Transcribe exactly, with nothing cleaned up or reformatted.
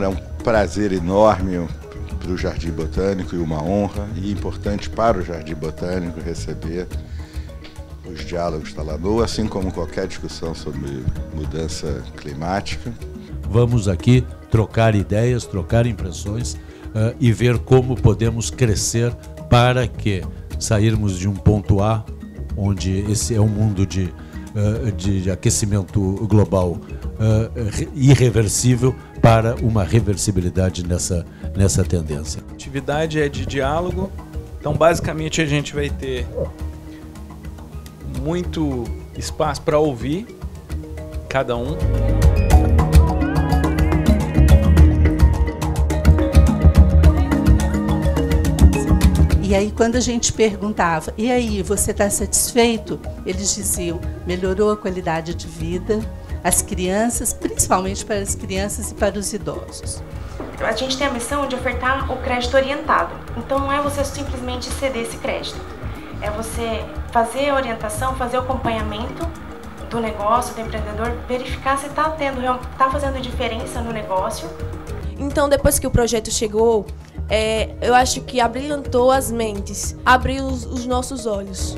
Bolsonaro, é um prazer enorme para o Jardim Botânico e uma honra, e importante para o Jardim Botânico receber os diálogos da Lanoa, assim como qualquer discussão sobre mudança climática. Vamos aqui trocar ideias, trocar impressões uh, e ver como podemos crescer para que sairmos de um ponto A, onde esse é um mundo de, uh, de aquecimento global uh, irreversível, para uma reversibilidade nessa, nessa tendência. A atividade é de diálogo, então basicamente a gente vai ter muito espaço para ouvir cada um. E aí, quando a gente perguntava, e aí, você está satisfeito? Eles diziam, melhorou a qualidade de vida, as crianças, principalmente para as crianças e para os idosos. A gente tem a missão de ofertar o crédito orientado. Então, não é você simplesmente ceder esse crédito. É você fazer a orientação, fazer o acompanhamento do negócio, do empreendedor, verificar se está tendo, tá fazendo diferença no negócio. Então, depois que o projeto chegou, É, eu acho que abrilhantou as mentes, abriu os, os nossos olhos.